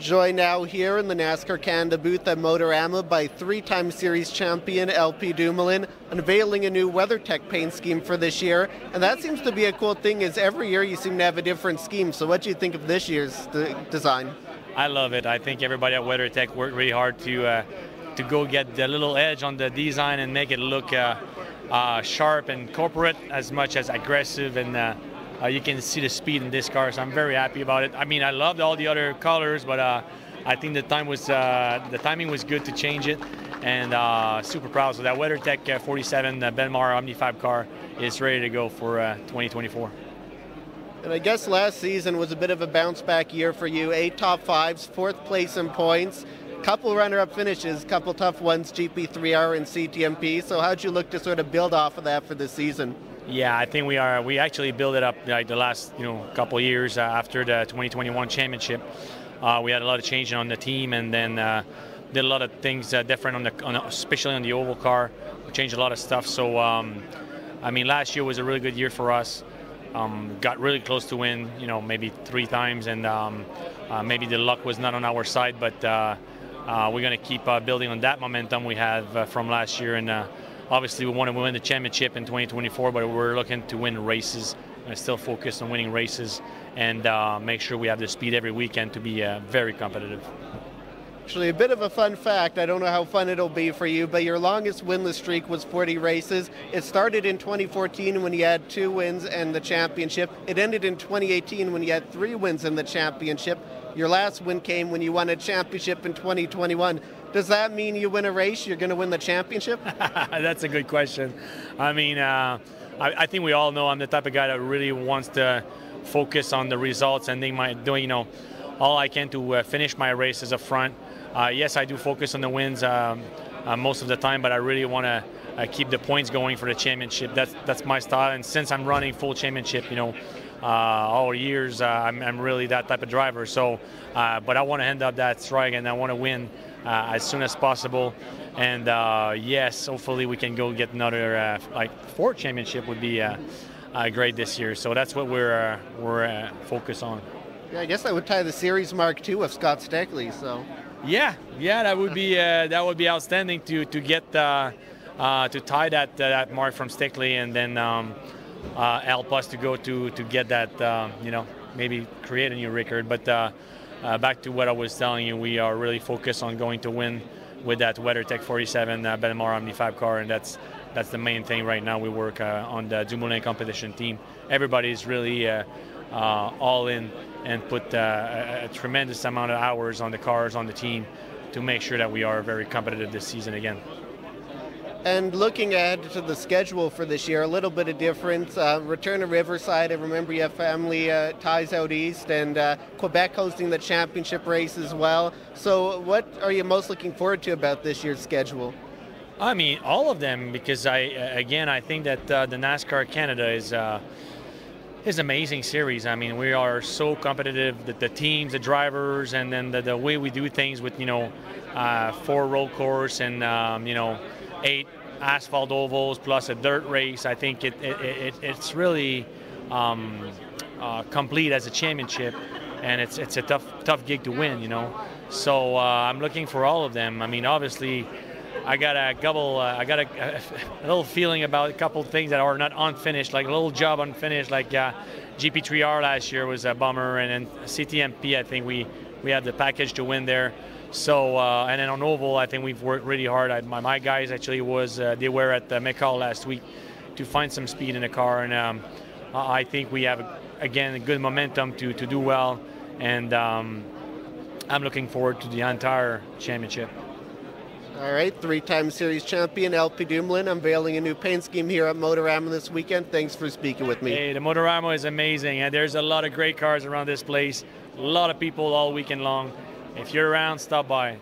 Joined now here in the NASCAR Canada booth at Motorama by three-time series champion LP Dumoulin, unveiling a new WeatherTech paint scheme for this year. And that seems to be a cool thing, is every year you seem to have a different scheme. So what do you think of this year's design? I love it. I think everybody at WeatherTech worked really hard to go get the little edge on the design and make it look sharp and corporate as much as aggressive, and you can see the speed in this car, so I'm very happy about it. I mean, I loved all the other colors, but I think the timing was good to change it, and super proud. So that WeatherTech 47 Benmar Omni 5 car is ready to go for 2024. And I guess last season was a bit of a bounce back year for you. 8 top fives, 4th place in points, couple runner-up finishes, couple tough ones, GP3R and CTMP. So how'd you look to sort of build off of that for this season? Yeah, I think we actually built it up like the last couple years after the 2021 championship. We had a lot of changes on the team, and then did a lot of things different especially on the oval car. We changed a lot of stuff. So I mean, last year was a really good year for us. Got really close to win, maybe 3 times, and maybe the luck was not on our side. But we're going to keep building on that momentum we have from last year, and obviously we want to win the championship in 2024, but we're looking to win races and still focus on winning races, and make sure we have the speed every weekend to be very competitive. Actually, a bit of a fun fact, I don't know how fun it'll be for you, but your longest winless streak was 40 races. It started in 2014 when you had 2 wins and the championship. It ended in 2018 when you had 3 wins in the championship. Your last win came when you won a championship in 2021. Does that mean you win a race, you're going to win the championship? That's a good question. I mean, I think we all know I'm the type of guy that really wants to focus on the results and doing all I can to finish my races up front. Yes, I do focus on the wins most of the time, but I really want to keep the points going for the championship. That's my style, and since I'm running full championship, all years, I'm really that type of driver. So, but I want to end up that strike, and I want to win as soon as possible. And yes, hopefully we can go get another like 4 championship would be great this year. So that's what we're focused on. Yeah, I guess I would tie the series mark too with Scott Steckly. So. Yeah, that would be outstanding to get to tie that mark from Steckly, and then help us to go to get that maybe create a new record. But back to what I was telling you, we are really focused on going to win with that WeatherTech 47 Benmar Omni 5 car, and that's the main thing right now. We work on the Dumoulin competition team. Everybody's really all in, and put a tremendous amount of hours on the cars, on the team, to make sure that we are very competitive this season again. And looking ahead to the schedule for this year, a little bit of difference. Return to Riverside. I remember you have family ties out east, and Quebec hosting the championship race as well. So what are you most looking forward to about this year's schedule? I mean, all of them, because I think that the NASCAR Canada is... It's an amazing series. I mean, we are so competitive, the teams, the drivers, and then the way we do things with 4 road course and 8 asphalt ovals plus a dirt race. I think it's really complete as a championship, and it's a tough gig to win, so I'm looking for all of them. I mean, obviously I got a little feeling about a couple of things that are not unfinished, like a little job unfinished, like GP3R last year was a bummer, and then CTMP, I think we had the package to win there. So and then on oval, I think we've worked really hard. My guys actually they were at Macau last week to find some speed in the car, and I think we have again a good momentum to do well, and I'm looking forward to the entire championship. All right, 3-time series champion LP Dumoulin unveiling a new paint scheme here at Motorama this weekend. Thanks for speaking with me. Hey, the Motorama is amazing, and there's a lot of great cars around this place. A lot of people all weekend long. If you're around, stop by.